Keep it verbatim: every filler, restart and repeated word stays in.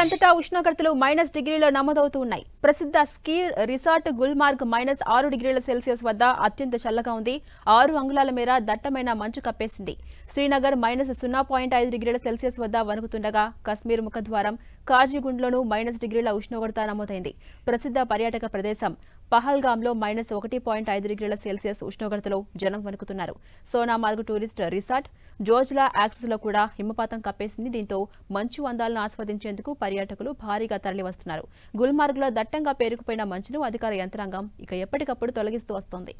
అంతటా ఉష్ణోగ్రతలు మైనస్ డిగ్రీల నమోదవుతున్నాయి. ప్రసిద్ధ స్కీ రిసార్ట్ గుల్మార్గ్ మైనస్ ఆరు డిగ్రీల సెల్సియస్ వద్ద అత్యంత చల్లగా ఉంది. ఆరు అంగుళాల మేర దట్టమైన మంచు కప్పేసింది. శ్రీనగర్ మైనస్ సున్నా పాయింట్ ఐదు డిగ్రీల సెల్సియస్ వద్ద వణుకుతుండగా కశ్మీర్ ముఖద్వారం కాజీగుండ్లోనూ మైనస్ డిగ్రీల ఉష్ణోగ్రత నమోదైంది. ప్రసిద్ధ పర్యాటక ప్రదేశం పహల్గామ్లో మైనస్ ఒకటి పాయింట్ ఐదు డిగ్రీల సెల్సియస్ ఉష్ణోగ్రతలో జనం వణుకుతున్నారు. సోనామార్గ్ టూరిస్ట్ రిసార్ట్ జోజ్లా యాక్సెస్లో కూడా హిమపాతం కప్పేసింది. దీంతో మంచు అందాలను ఆస్వాదించేందుకు పర్యాటకులు భారీగా తరలివస్తున్నారు. గుల్మార్గ్లో దట్టంగా పేరుకుపోయిన మంచును అధికార యంత్రాంగం ఇక ఎప్పటికప్పుడు తొలగిస్తూ వస్తోంది.